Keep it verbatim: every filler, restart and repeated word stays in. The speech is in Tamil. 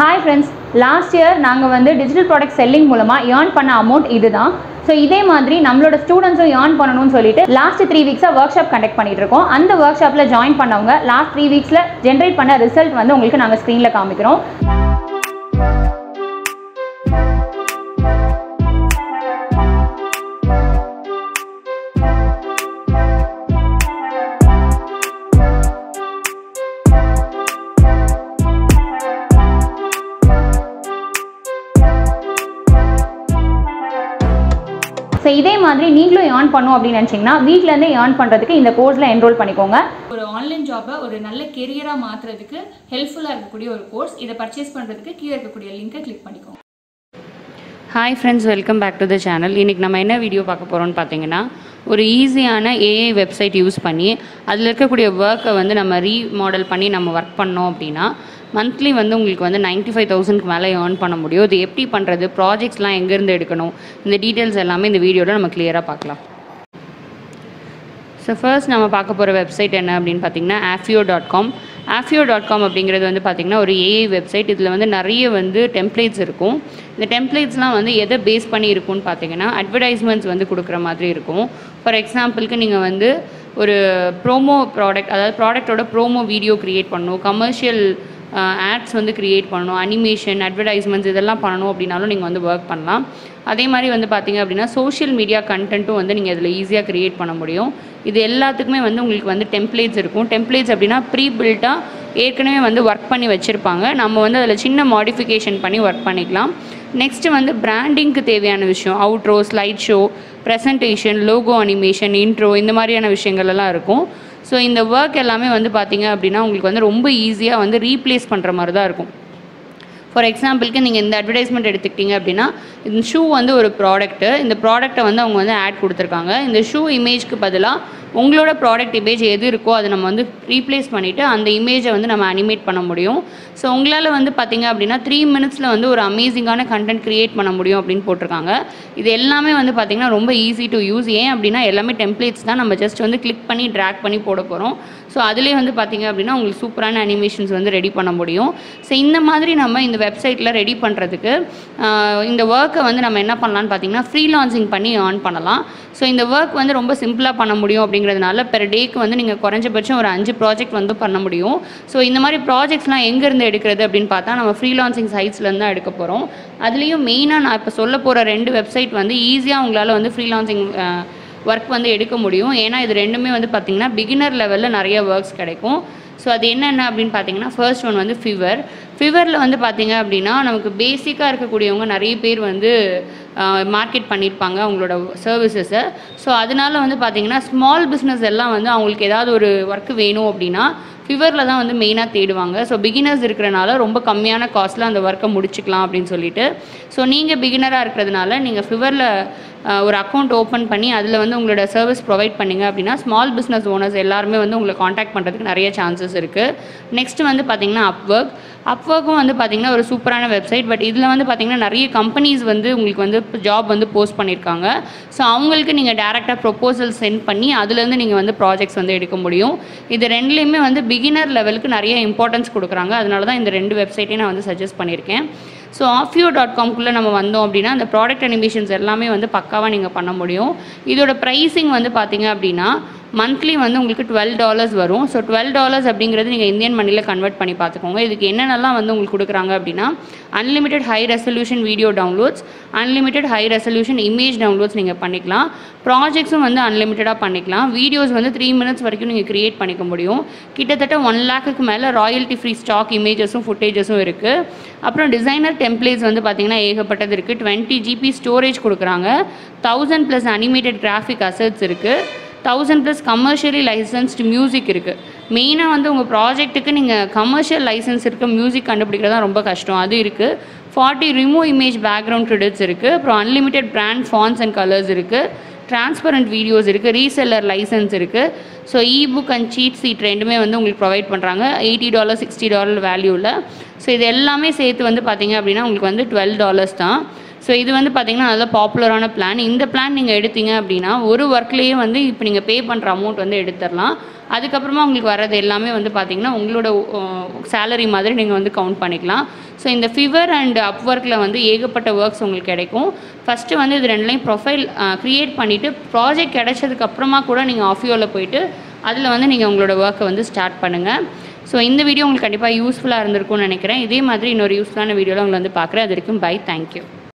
ஹாய் ஃப்ரெண்ட்ஸ், லாஸ்ட் இயர் நாங்கள் வந்து டிஜிட்டல் ப்ராடக்ட் செல்லிங் மூலமாக ஏர்ன் பண்ண அமௌண்ட் இது தான். ஸோ இதே மாதிரி நம்மளோட ஸ்டூடெண்ட்ஸும் ஏர்ன் பண்ணணும்னு சொல்லிட்டு லாஸ்ட் த்ரீ வீக்ஸாக ஒர்க் ஷாப் கண்டக்ட் பண்ணிட்டு இருக்கோம். அந்த ஒர்க் ஷாப்பில் ஜாயின் பண்ணவங்க லாஸ்ட் த்ரீ வீக்ஸில் ஜென்ரேட் பண்ண ரிசல்ட் வந்து உங்களுக்கு நாங்கள் ஸ்க்ரீனில் காமிக்கிறோம். ஸோ இதே மாதிரி நீங்களும் ஏர்ன் பண்ணும் அப்படின்னு நினச்சிங்கன்னா வீட்டிலேருந்தே ஏர்ன் பண்ணுறதுக்கு இந்த கோர்ஸில் என்ரோல் பண்ணிக்கோங்க. ஒரு ஆன்லைன் ஜாபை ஒரு நல்ல கெரியராக மாற்றுறதுக்கு ஹெல்ப்ஃபுல்லாக இருக்கக்கூடிய ஒரு கோர்ஸ். இதை பர்ச்சேஸ் பண்ணுறதுக்கு கீழே இருக்கக்கூடிய லிங்கை கிளிக் பண்ணிக்கோங்க. Hi friends, welcome back to the channel. இன்றைக்கி நம்ம என்ன வீடியோ பார்க்க போகிறோம்னு பார்த்தீங்கன்னா, ஒரு ஈஸியான ஏஐ வெப்சைட் யூஸ் பண்ணி அதில் இருக்கக்கூடிய ஒர்க்கை வந்து நம்ம ரீமாடல் பண்ணி நம்ம ஒர்க் பண்ணோம் அப்படின்னா மந்த்லி வந்து உங்களுக்கு வந்து நைன்ட்டி ஃபைவ் தௌசண்ட்க்கு மேலே ஏர்ன் பண்ண முடியும். இது எப்படி பண்ணுறது, ப்ராஜெக்ட்ஸ்லாம் எங்கேருந்து எடுக்கணும், இந்த டீட்டெயில்ஸ் எல்லாமே இந்த வீடியோவில் நம்ம கிளியராக பார்க்கலாம். ஸோ ஃபர்ஸ்ட் நம்ம பார்க்க போகிற வெப்சைட் என்ன அப்படின்னு பார்த்தீங்கன்னா offeo dot com. Offeo dot com அப்படிங்கிறது வந்து பார்த்திங்கன்னா ஒரு ஏஐ வெப்சைட். இதில் வந்து நிறைய வந்து டெம்ப்ளேட்ஸ் இருக்கும். இந்த டெம்ப்ளேட்ஸ்லாம் வந்து எதை பேஸ் பண்ணி இருக்கும்னு பார்த்தீங்கன்னா அட்வர்டைஸ்மெண்ட்ஸ் வந்து கொடுக்குற மாதிரி இருக்கும். ஃபார் எக்ஸாம்பிளுக்கு நீங்கள் வந்து ஒரு ப்ரோமோ ப்ராடக்ட், அதாவது ப்ராடக்டோட ப்ரோமோ வீடியோ க்ரியேட் பண்ணணும், கமர்ஷியல் ஆட்ஸ் வந்து க்ரியேட் பண்ணணும், அனிமேஷன் அட்வர்டைஸ்மெண்ட்ஸ் இதெல்லாம் பண்ணணும் அப்படின்னாலும் நீங்கள் வந்து ஒர்க் பண்ணலாம். அதே மாதிரி வந்து பார்த்திங்க அப்படின்னா சோஷியல் மீடியா கண்டென்ட்டும் வந்து நீங்கள் இதில் ஈஸியாக க்ரியேட் பண்ண முடியும். இது எல்லாத்துக்குமே வந்து உங்களுக்கு வந்து டெம்ப்ளேட்ஸ் இருக்கும். டெம்ப்ளேட்ஸ் அப்படின்னா ப்ரீ பில்ட்டாக ஏற்கனவே வந்து ஒர்க் பண்ணி வச்சுருப்பாங்க. நம்ம வந்து அதில் சின்ன மாடிஃபிகேஷன் பண்ணி ஒர்க் பண்ணிக்கலாம். நெக்ஸ்ட்டு வந்து பிராண்டிங்க்கு தேவையான விஷயம், outro, slide show, presentation, logo, animation, intro, இந்த மாதிரியான விஷயங்கள்லாம் இருக்கும். ஸோ இந்த ஒர்க் எல்லாமே வந்து பார்த்திங்க அப்படின்னா உங்களுக்கு வந்து ரொம்ப ஈஸியாக வந்து ரீப்ளேஸ் பண்ணுற மாதிரி தான் இருக்கும். ஃபார் எக்ஸாம்பிளுக்கு நீங்கள் இந்த அட்வர்டைஸ்மெண்ட் எடுத்துக்கிட்டிங்க அப்படின்னா இந்த ஷூ வந்து ஒரு ப்ராடக்ட்டு, இந்த ப்ராடக்ட்டை வந்து அவங்க வந்து ஆட் கொடுத்துருக்காங்க. இந்த ஷூ இமேஜ்க்கு பதிலாக உங்களோட ப்ராடக்ட் இமேஜ் எது இருக்கோ அதை நம்ம வந்து ரீப்ளேஸ் பண்ணிவிட்டு அந்த இமேஜை வந்து நம்ம அனிமேட் பண்ண முடியும். ஸோ உங்களால் வந்து பார்த்திங்க அப்படின்னா த்ரீ மினிட்ஸில் வந்து ஒரு அமேசிங்கான கண்டென்ட் க்ரியேட் பண்ண முடியும் அப்படின்னு போட்டிருக்காங்க. இது எல்லாமே வந்து பார்த்திங்கன்னா ரொம்ப ஈஸி டு யூஸ். ஏன் அப்படின்னா எல்லாமே டெம்ப்ளேட்ஸ் தான். நம்ம ஜஸ்ட் வந்து கிளிக் பண்ணி ட்ராக் பண்ணி போட போகிறோம். ஸோ அதிலே வந்து பார்த்திங்க அப்படின்னா உங்களுக்கு சூப்பரான அனிமேஷன்ஸ் வந்து ரெடி பண்ண முடியும். ஸோ இந்த மாதிரி நம்ம இந்த வெப்சைட்டில் ரெடி பண்ணுறதுக்கு இந்த ஒர்க்கை வந்து நம்ம என்ன பண்ணலான்னு பார்த்திங்கன்னா ஃப்ரீலான்சிங் பண்ணி ஏர்ன் பண்ணலாம். ஸோ இந்த ஒர்க் வந்து ரொம்ப சிம்பிளாக பண்ண முடியும் அப்படிங்கிறதுனால பெர் டேக்கு வந்து நீங்கள் குறைஞ்சபட்சம் ஒரு அஞ்சு ப்ராஜெக்ட் வந்து பண்ண முடியும். ஸோ இந்த மாதிரி ப்ராஜெக்ட்ஸ்லாம் எங்கேருந்து எடுக்கிறது அப்படின்னு பார்த்தா நம்ம ஃப்ரீலான்சிங் சைட்ஸ்லேருந்து தான் எடுக்க போகிறோம். அதுலேயும் மெயினாக நான் இப்போ சொல்ல போகிற ரெண்டு வெப்சைட் வந்து ஈஸியாக உங்களால் வந்து ஃப்ரீலான்சிங் ஒர்க் வந்து எடுக்க முடியும். ஏன்னா இது ரெண்டுமே வந்து பார்த்திங்கன்னா பிகினர் லெவலில் நிறைய ஒர்க்ஸ் கிடைக்கும். ஸோ அது என்னென்ன அப்படின்னு பார்த்தீங்கன்னா ஃபர்ஸ்ட் ஒன் வந்து ஃபிவர். ஃபிவரில் வந்து பார்த்திங்க அப்படின்னா நமக்கு பேசிக்காக இருக்கக்கூடியவங்க நிறைய பேர் வந்து மார்க்கெட் பண்ணியிருப்பாங்க அவங்களோட சர்வீசஸை. ஸோ அதனால் வந்து பார்த்திங்கன்னா ஸ்மால் பிஸ்னஸ் எல்லாம் வந்து அவங்களுக்கு ஏதாவது ஒரு ஒர்க்கு வேணும் அப்படின்னா ஃபிவரில் தான் வந்து மெயினாக தேடுவாங்க. ஸோ பிகினர்ஸ் இருக்கிறனால ரொம்ப கம்மியான காஸ்ட்டில் அந்த ஒர்க்கை முடிச்சுக்கலாம் அப்படின்னு சொல்லிட்டு. ஸோ நீங்கள் பிகினராக இருக்கிறதுனால நீங்கள் ஃபிவரில் ஒரு அக்கௌண்ட் ஓப்பன் பண்ணி அதில் வந்து உங்களோட சர்வீஸ் ப்ரொவைட் பண்ணிங்க அப்படின்னா ஸ்மால் பிஸ்னஸ் ஓனர்ஸ் எல்லாருமே வந்து உங்களை காண்டாக்ட் பண்ணுறதுக்கு நிறைய சான்சஸ் இருக்குது. நெக்ஸ்ட் வந்து பார்த்திங்கன்னா அப்வொர்க். அப்வொர்க்கும் வந்து பார்த்திங்கன்னா ஒரு சூப்பரான வெப்சைட். பட் இதில் வந்து பார்த்திங்கன்னா நிறைய கம்பெனிஸ் வந்து உங்களுக்கு வந்து ஜாப் வந்து போஸ்ட் பண்ணியிருக்காங்க. ஸோ அவங்களுக்கு நீங்கள் டேரெக்டாக ப்ரொப்போசல் சென்ட் பண்ணி அதுலேருந்து நீங்கள் வந்து ப்ராஜெக்ட்ஸ் வந்து எடுக்க முடியும். இது ரெண்டுலேயுமே வந்து பிகினர் லெவலுக்கு நிறைய இம்பார்ட்டன்ஸ் கொடுக்குறாங்க. அதனால தான் இந்த ரெண்டு வெப்சைட்டையும் நான் வந்து சஜஸ்ட் பண்ணியிருக்கேன். ஸோ ஆஃபியோ டாட் காம்குள்ளே நம்ம வந்தோம் அப்படின்னா அந்த ப்ராடக்ட் அனிமேஷன்ஸ் எல்லாமே வந்து பக்காவாக நீங்கள் பண்ண முடியும். இதோட ப்ரைஸிங் வந்து பார்த்திங்க அப்படின்னா மந்த்லி வந்து உங்களுக்கு டுவெல் டாலர்ஸ் வரும். ஸோ டுவெல் டாலர்ஸ் அப்படிங்கிறது நீங்கள் இந்தியன் மணியில் கன்வெர்ட் பண்ணி பார்த்துக்கோங்க. இதுக்கு என்னென்னலாம் வந்து உங்களுக்கு கொடுக்குறாங்க அப்படின்னா unlimited high resolution video downloads, unlimited high resolution image downloads நீங்கள் பண்ணிக்கலாம். ப்ராஜெக்ட்ஸும் வந்து அன்லிமிட்டடாக பண்ணிக்கலாம். வீடியோஸ் வந்து த்ரீ மினிட்ஸ் வரைக்கும் நீங்கள் க்ரியேட் பண்ணிக்க முடியும். கிட்டத்தட்ட ஒன் லேக்குக்கு மேலே ராயல்ட்டி ஃப்ரீ ஸ்டாக் இமேஜஸும் ஃபுட்டேஜஸும் இருக்குது. அப்புறம் டிசைனர் டெம்ப்ளேட்ஸ் வந்து பார்த்திங்கன்னா ஏகப்பட்டது இருக்குது. டுவெண்ட்டி ஜிபி ஸ்டோரேஜ் கொடுக்குறாங்க. Thousand plus animated graphic assets இருக்குது. Thousand plus commercially licensed music இருக்குது. மெயினாக வந்து உங்கள் ப்ராஜெக்ட்டுக்கு நீங்கள் கமர்ஷியல் லைசன்ஸ் இருக்க மியூசிக் கண்டுபிடிக்கிறது தான் ரொம்ப கஷ்டம், அது இருக்குது. Forty remove image background credits இருக்குது. அப்புறம் unlimited brand fonts and colours இருக்குது. டிரான்ஸ்பரண்ட் வீடியோஸ் இருக்குது. ரீசெல்லர் லைசன்ஸ் இருக்குது. So e book and cheat sheet ரெண்டுமே வந்து உங்களுக்கு ப்ரொவைட் பண்ணுறாங்க எயிட்டி டாலர் சிக்ஸ்டி டாலர் வேல்யூவில். ஸோ இது எல்லாமே சேர்த்து வந்து பார்த்திங்க அப்படின்னா உங்களுக்கு வந்து டுவெல் டாலர்ஸ் தான். ஸோ ஸோ இது வந்து பார்த்திங்கன்னா நல்ல பாப்புலரான பிளான். இந்த பிளான் நீங்கள் எடுத்தீங்க அப்படின்னா ஒரு ஒர்க்லேயே வந்து இப்போ நீங்கள் பே பண்ணுற அமௌண்ட் வந்து எடுத்துடலாம். அதுக்கப்புறமா உங்களுக்கு வர்றது எல்லாமே வந்து பார்த்திங்கன்னா உங்களோட சேலரி மாதிரி நீங்கள் வந்து கவுண்ட் பண்ணிக்கலாம். ஸோ இந்த ஃபிவர் அண்ட் அப்வொர்க்கில் வந்து ஏகப்பட்ட ஒர்க்ஸ் உங்களுக்கு கிடைக்கும். ஃபஸ்ட்டு வந்து இது ரெண்டுலையும் ப்ரொஃபைல் க்ரியேட் பண்ணிவிட்டு ப்ராஜெக்ட் கிடைச்சதுக்கப்புறமா கூட நீங்கள் அஃபியோவில் போயிட்டு அதில் வந்து நீங்கள் உங்களோட ஒர்க்கை வந்து ஸ்டார்ட் பண்ணுங்கள். ஸோ இந்த வீடியோ உங்களுக்கு கண்டிப்பாக யூஸ்ஃபுல்லாக இருந்திருக்கும்னு நினைக்கிறேன். இதே மாதிரி இன்னொரு யூஸ்ஃபுல்லான வீடியோவில் உங்களை வந்து பார்க்குறேன். அது வரைக்கும் பை, தேங்க்யூ.